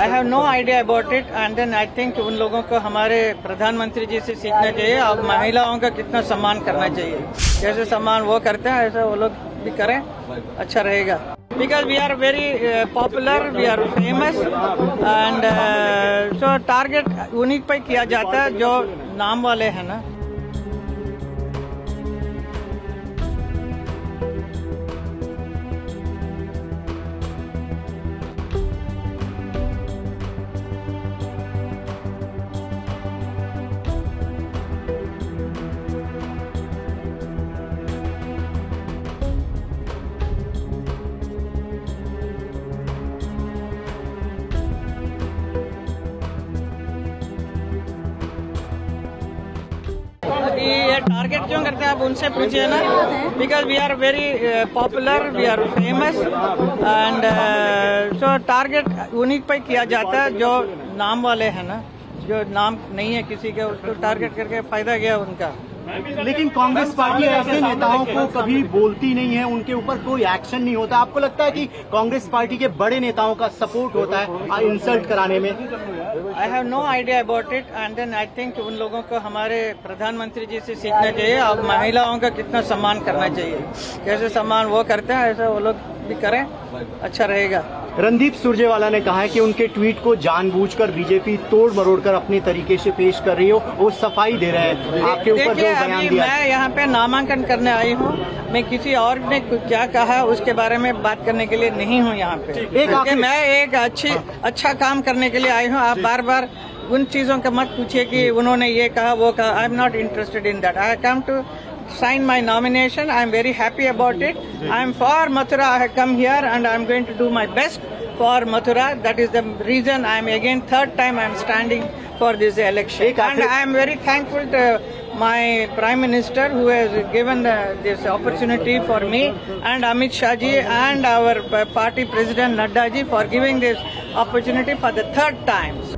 I have no idea about it and then I think उन लोगों को हमारे प्रधानमंत्री जी से सीखना चाहिए और महिलाओं का कितना सम्मान करना चाहिए, जैसे सम्मान वो करते हैं ऐसा वो लोग भी करें, अच्छा रहेगा। Because we are very popular, we are famous and so target उन्हीं पर किया जाता है जो नाम वाले हैं ना। ये टारगेट क्यों करते हैं आप उनसे पूछिए ना, because we are very popular, we are famous and so target उन्हीं पर किया जाता है जो नाम वाले हैं ना, जो नाम नहीं है किसी के उसको टारगेट करके फायदा गया उनका। लेकिन कांग्रेस पार्टी ऐसे नेताओं को कभी बोलती नहीं है, उनके ऊपर कोई एक्शन नहीं होता। आपको लगता है कि कांग्रेस पार्टी के बड़े नेताओं का सपोर्ट होता है इंसल्ट कराने में? I have no idea about it and then I think उन लोगों को हमारे प्रधानमंत्री जी से सीखना चाहिए और महिलाओं का कितना सम्मान करना चाहिए, जैसे सम्मान वो करते हैं ऐसा वो लोग भी करें, अच्छा रहेगा। रणदीप सुरजेवाला ने कहा है कि उनके ट्वीट को जानबूझकर बीजेपी तोड़ मरोड़कर अपने तरीके से पेश कर रही हो, वो सफाई दे रहे हैं आपके ऊपर जो बयान दिया। मैं यहाँ पे नामांकन करने आई हूँ, मैं किसी और ने क्या कहा उसके बारे में बात करने के लिए नहीं हूँ यहाँ पे। मैं एक अच्छा काम करने के लिए आई हूँ। आप बार बार उन चीजों का मत पूछिए कि उन्होंने ये कहा वो कहा। I am not interested in that. I come to sign my nomination. I am very happy about it. I am for Mathura. I have come here and I am going to do my best for Mathura. That is the reason I am again third time I am standing for this election. And I am very thankful to my Prime Minister who has given this opportunity for me, and Amit Shah ji and our party President Nadda ji for giving this opportunity for the third time.